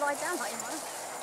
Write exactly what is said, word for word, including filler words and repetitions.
lie down like you might.